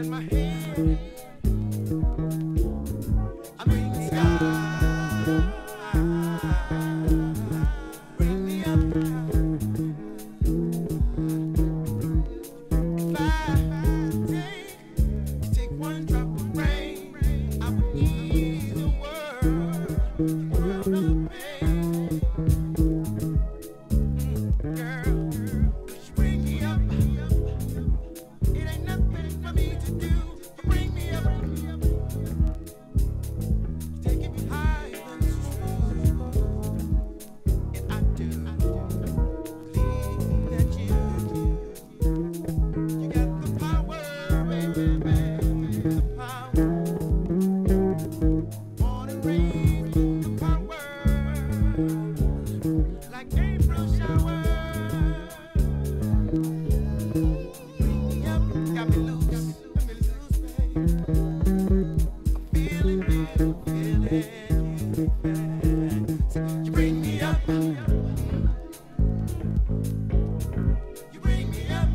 in my hand. I bring the sky, bring me up. If I take one drop of rain, I would need the world from the pain. Girl, could you bring me up? It ain't nothing for me to do, but bring me up, bring me up. Take me higher than the truth. And I do believe that you got the power, baby, baby, the power. Born and raised with the power, like April shower. You bring me up. You bring me up.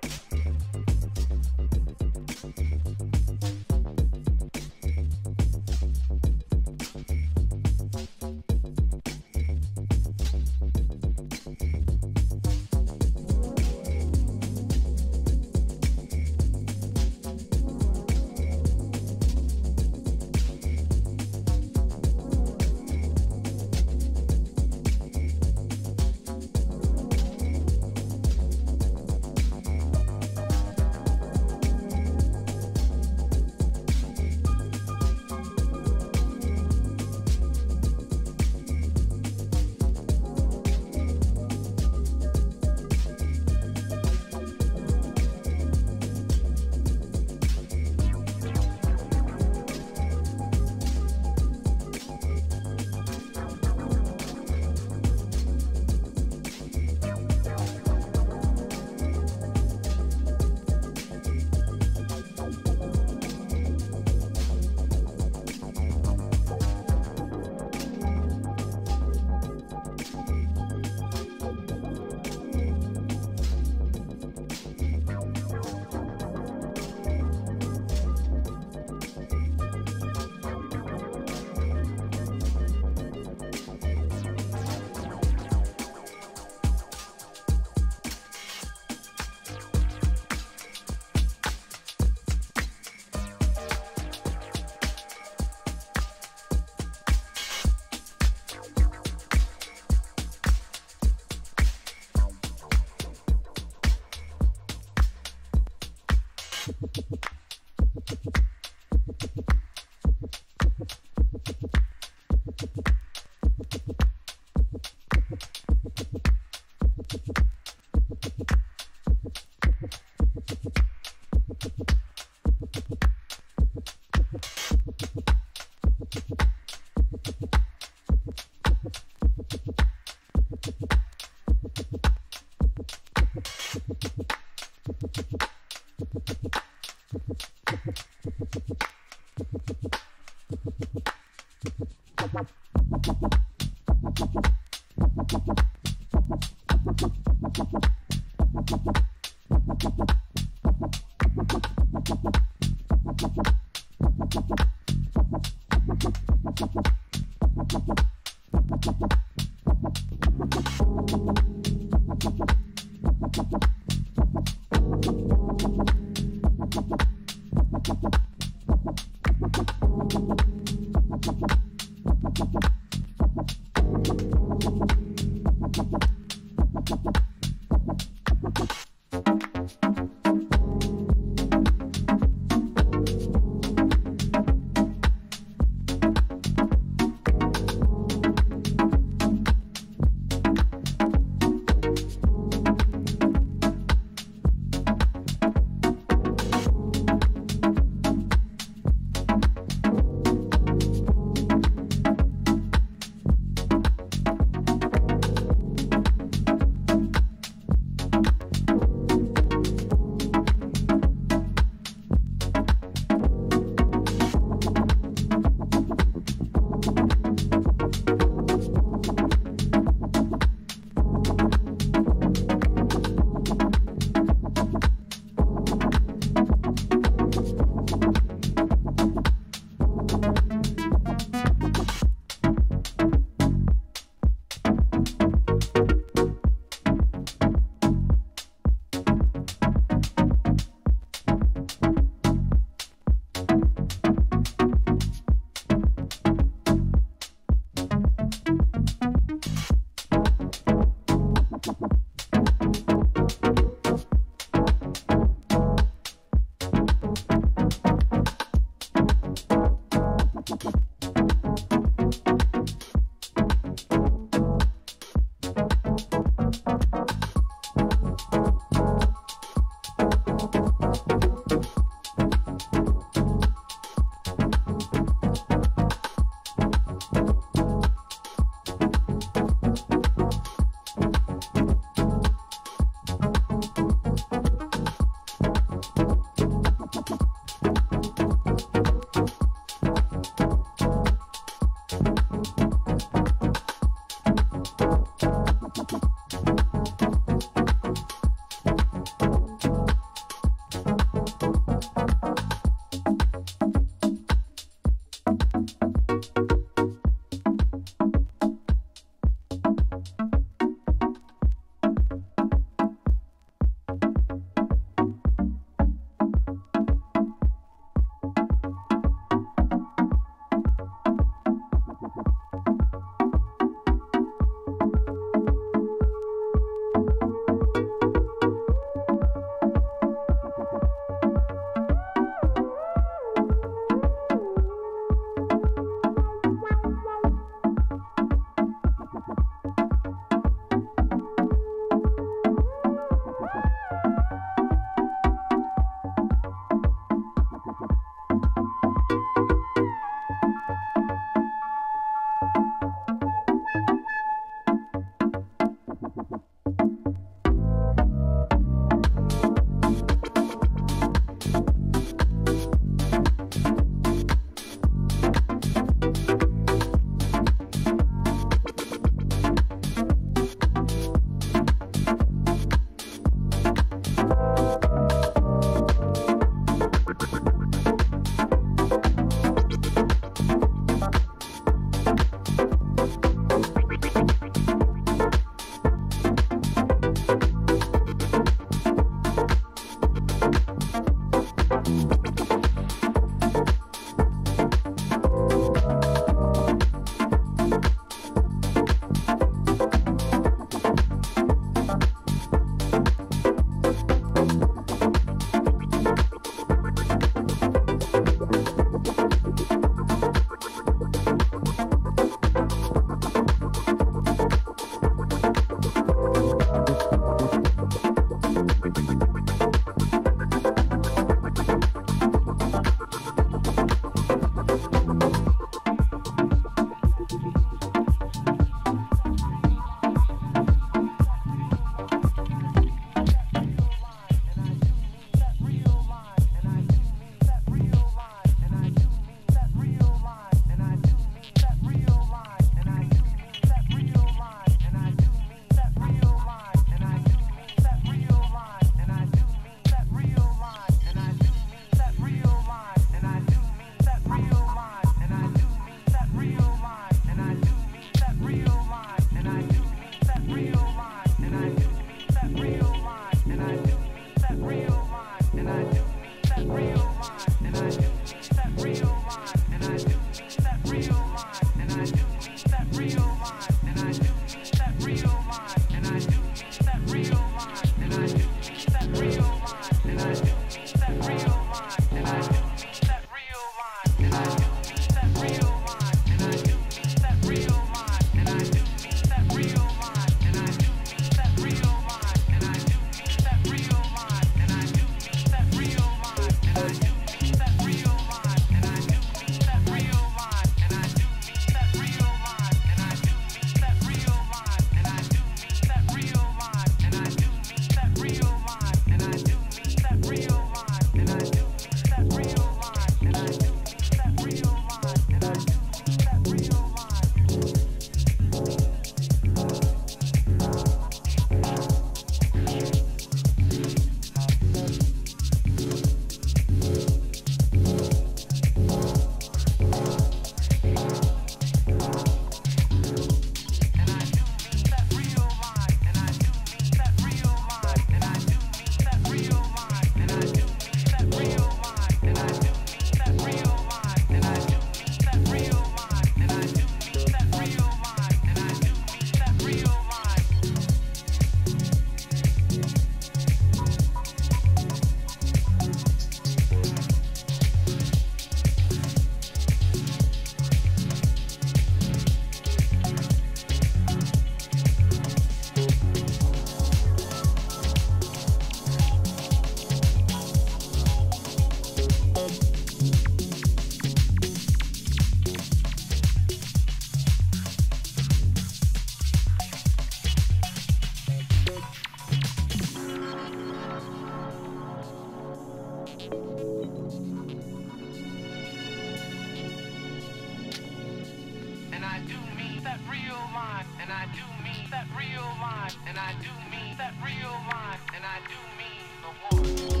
life, and I do mean that real life, and I do mean that real life, and I do mean the one.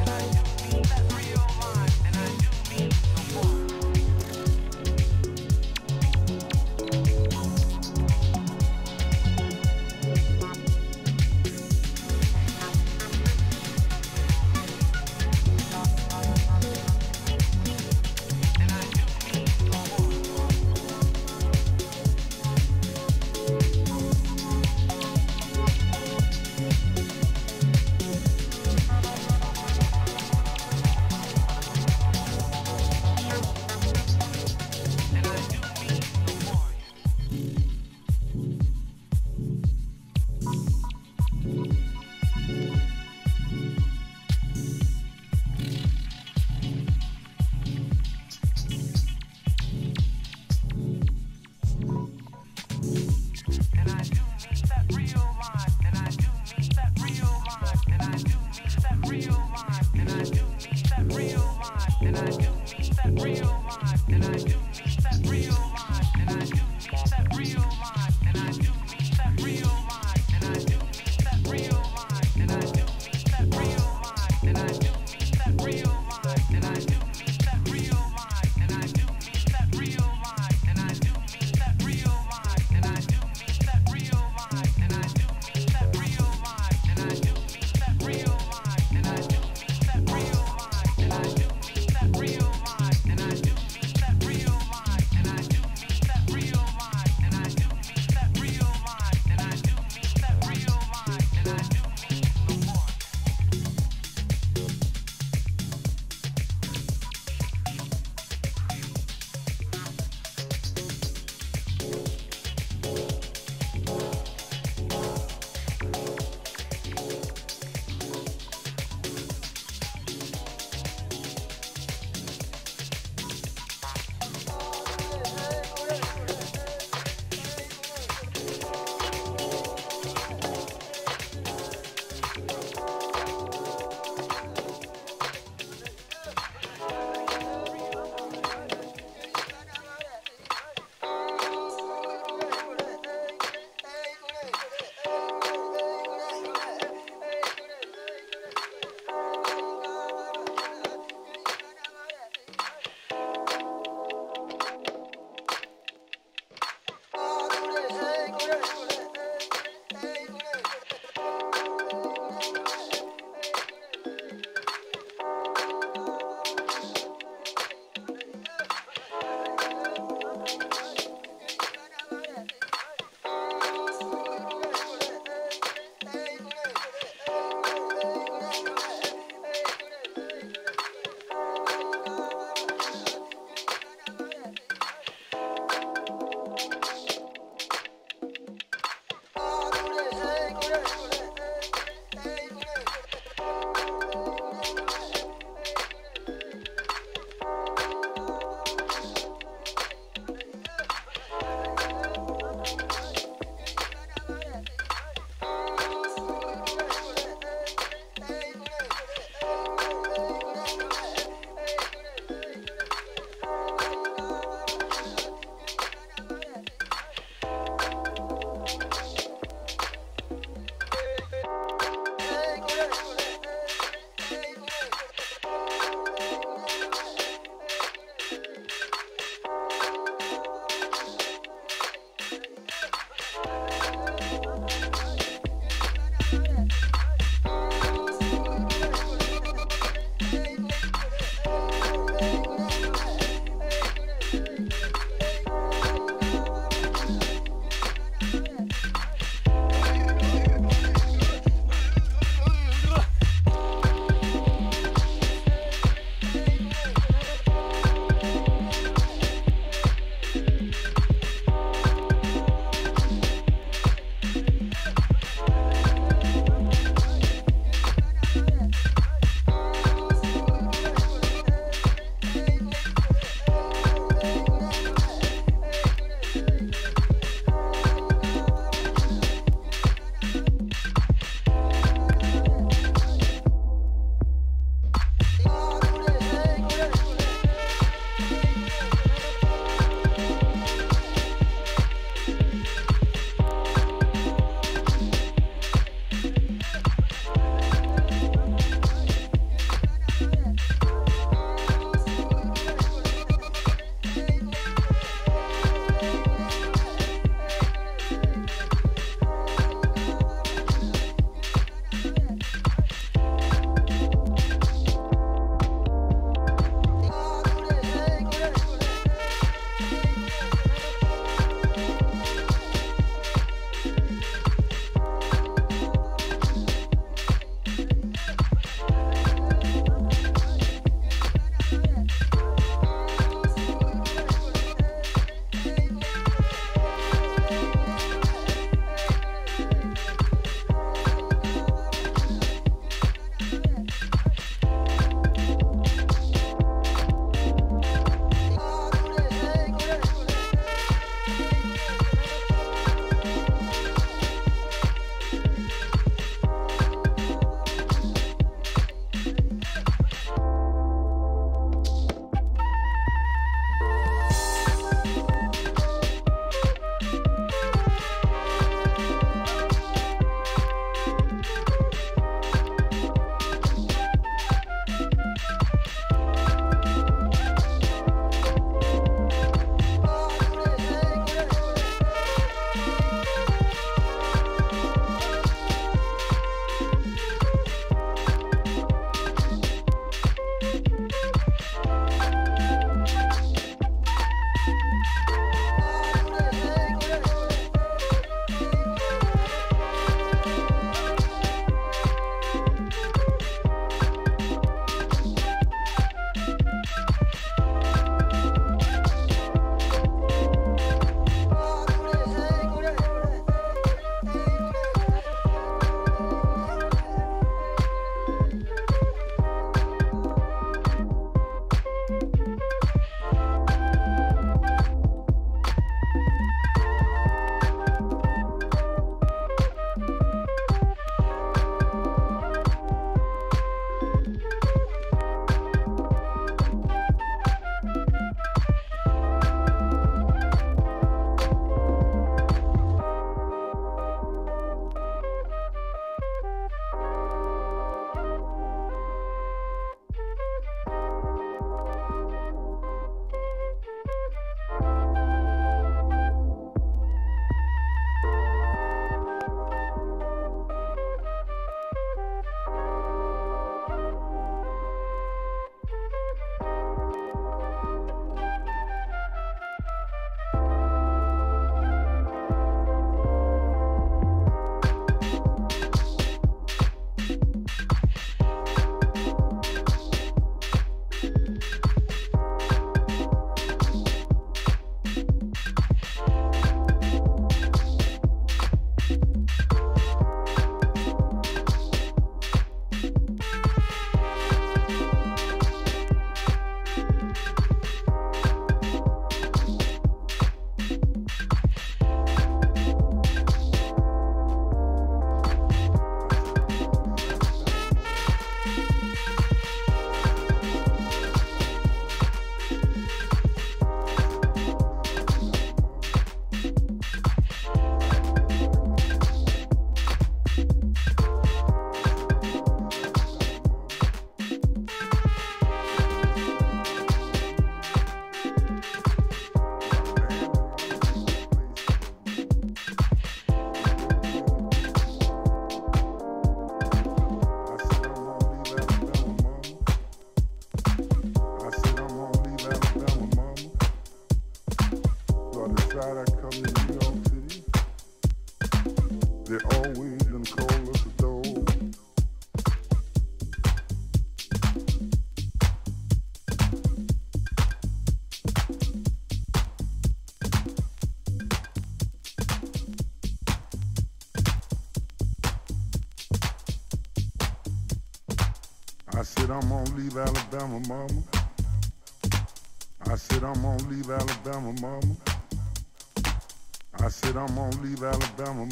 And I do mean that real life, and I do mean the one.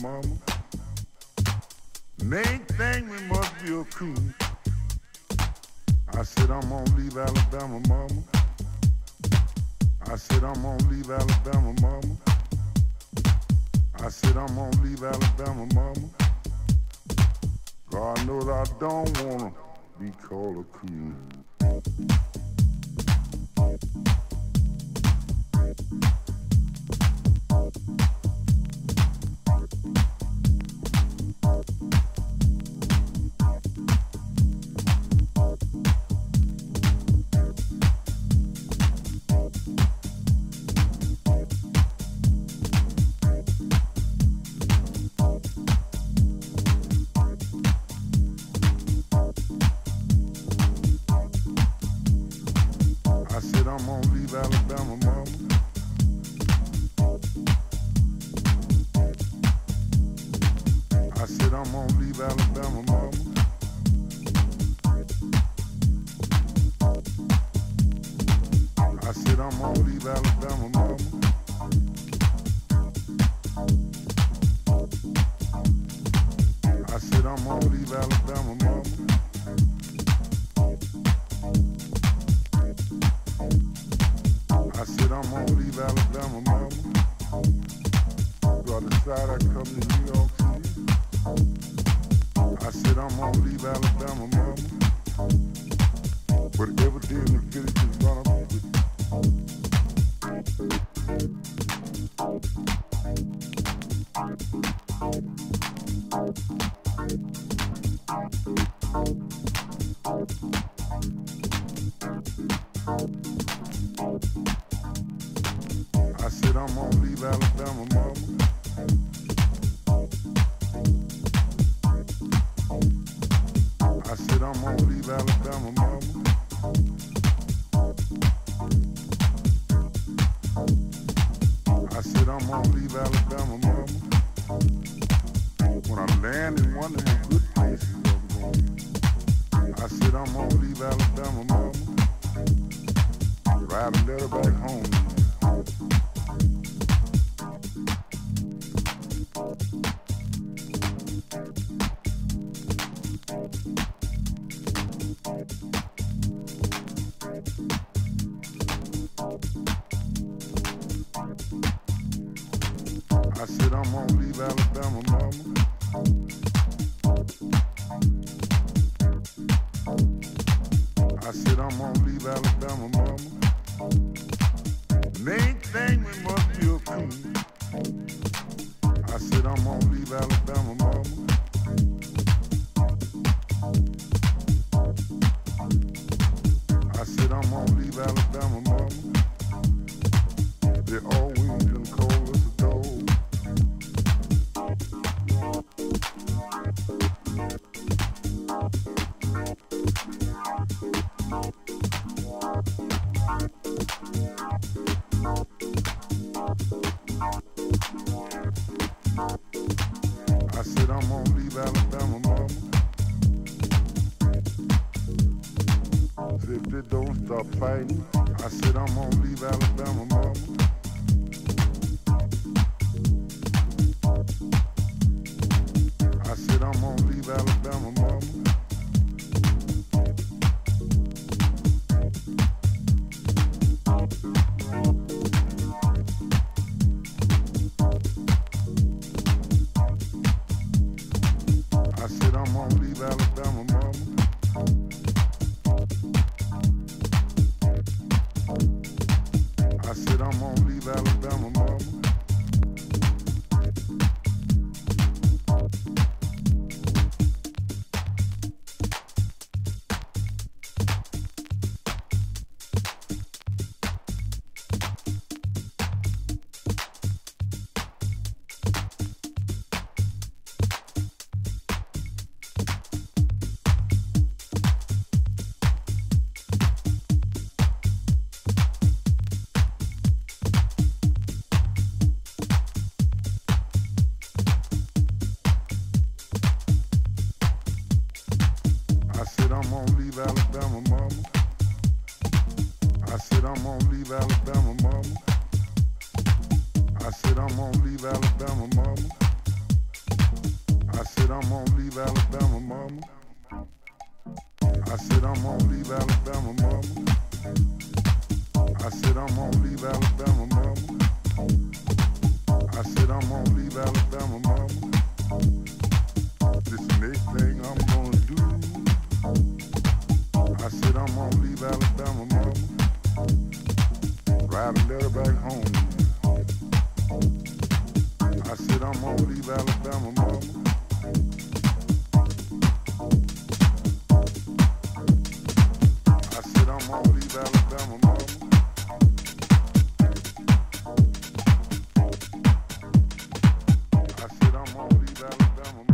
Mama. Main thing we must be a cool. I said I'm gonna leave Alabama, mama. I said I'm gonna leave Alabama, mama. I said I'm gonna leave Alabama, mama. God knows I don't wanna be called a coon. said I'm gonna leave Alabama, mama. I said I'm gonna leave Alabama, mama. I said I'm gonna leave Alabama, mama. I said I'm gonna leave Alabama, mama. I said I'm gonna leave Alabama, mama. This next thing I'm gonna do. I said I'm gonna leave Alabama, mama. Ride a letter back home. I said I'm gonna leave Alabama, mama. I said I'm gonna leave Alabama, mama. I said I'm gonna leave Alabama, mama.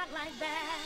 not like that.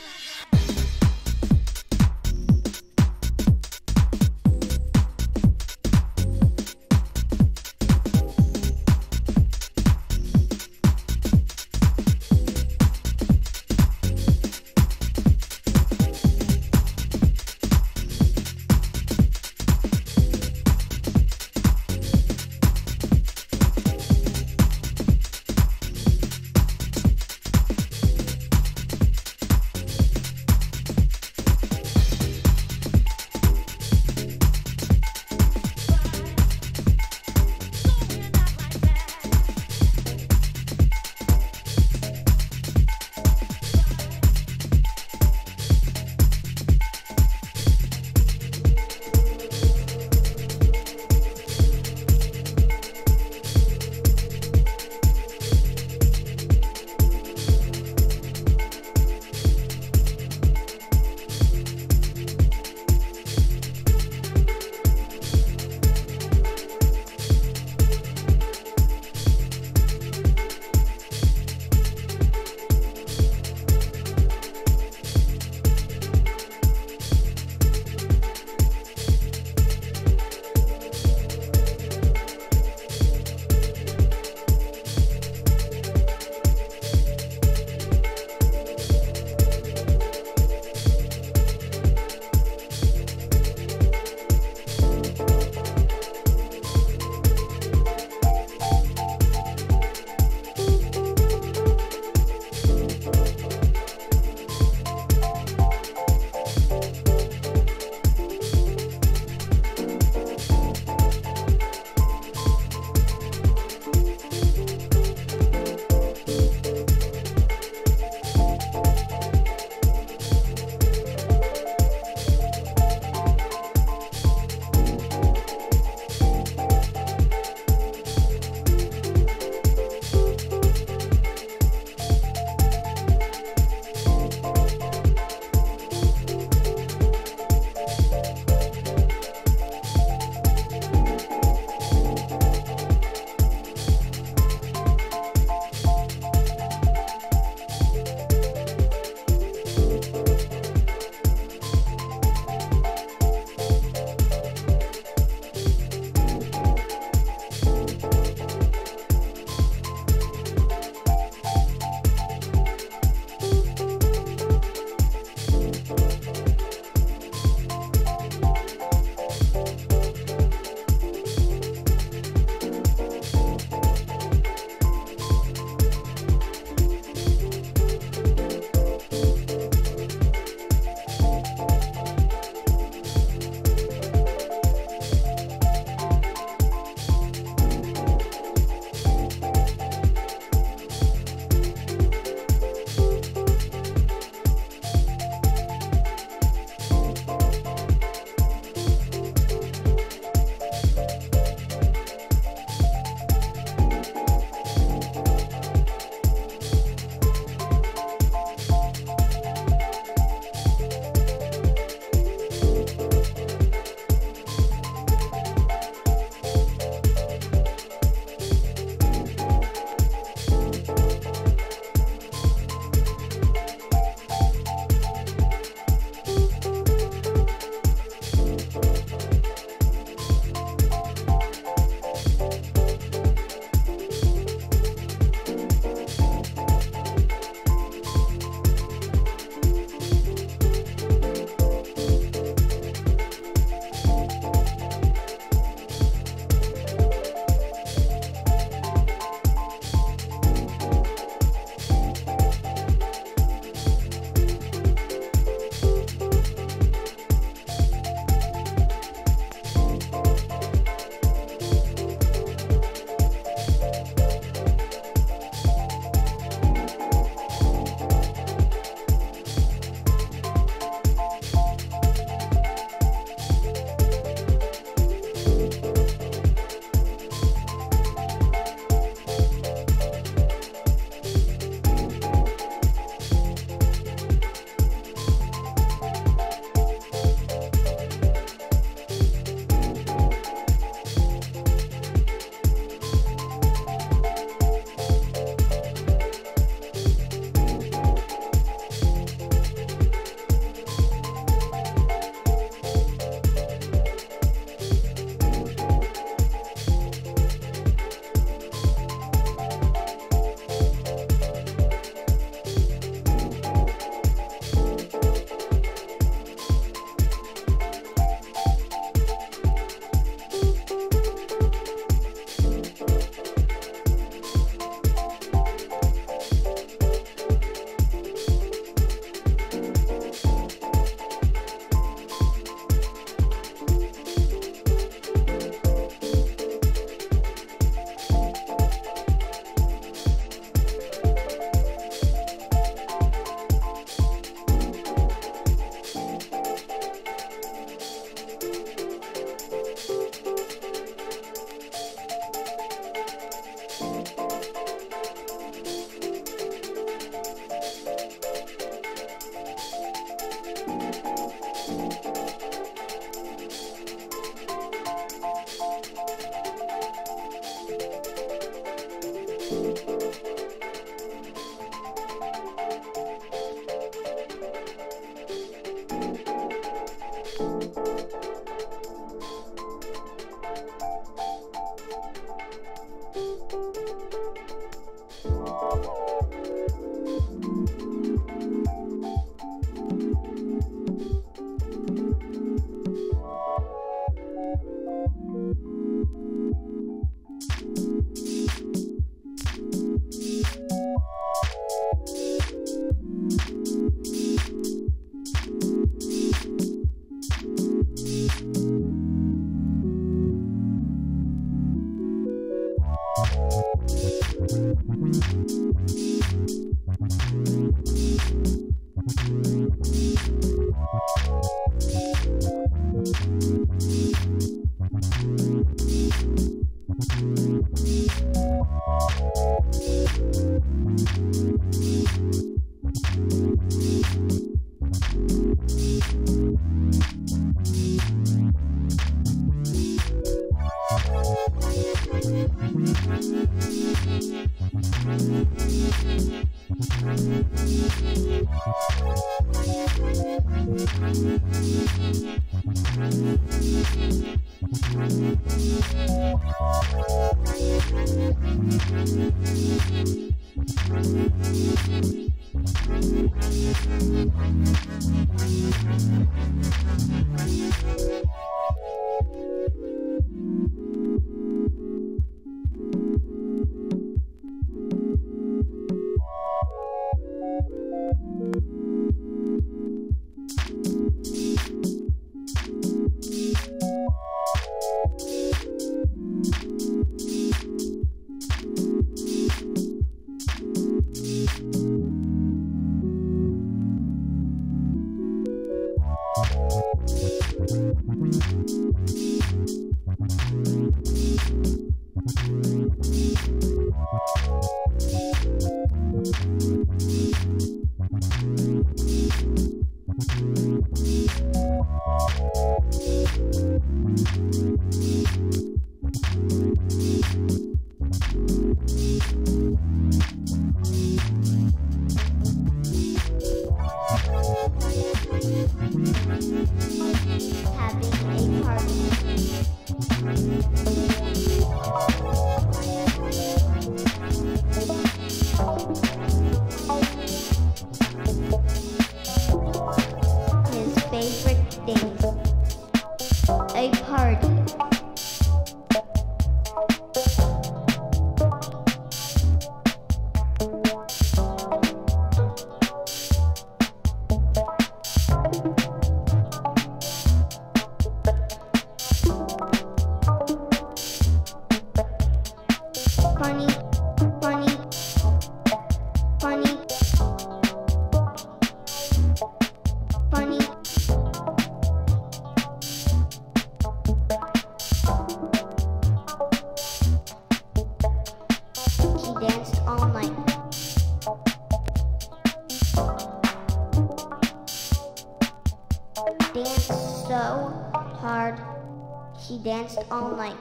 She danced all night.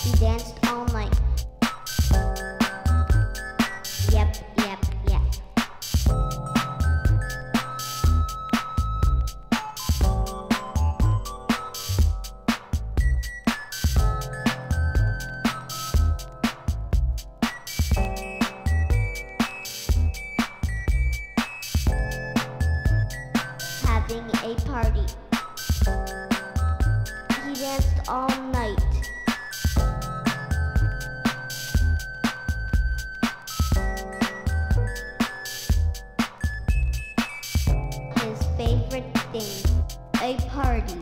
She danced all night. Yep, yep, yep. A party. He danced all night. His favorite thing, a party.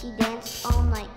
He danced all night.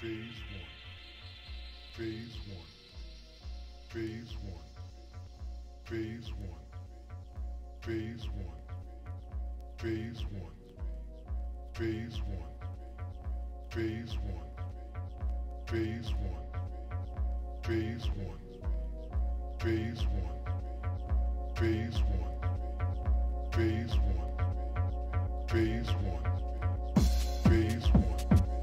Phase one. Phase one. Phase one. Phase one. Phase one. Phase one. Phase one. Phase one. Phase one. Phase one. Phase one. Phase one. Phase one. Phase one. Phase one.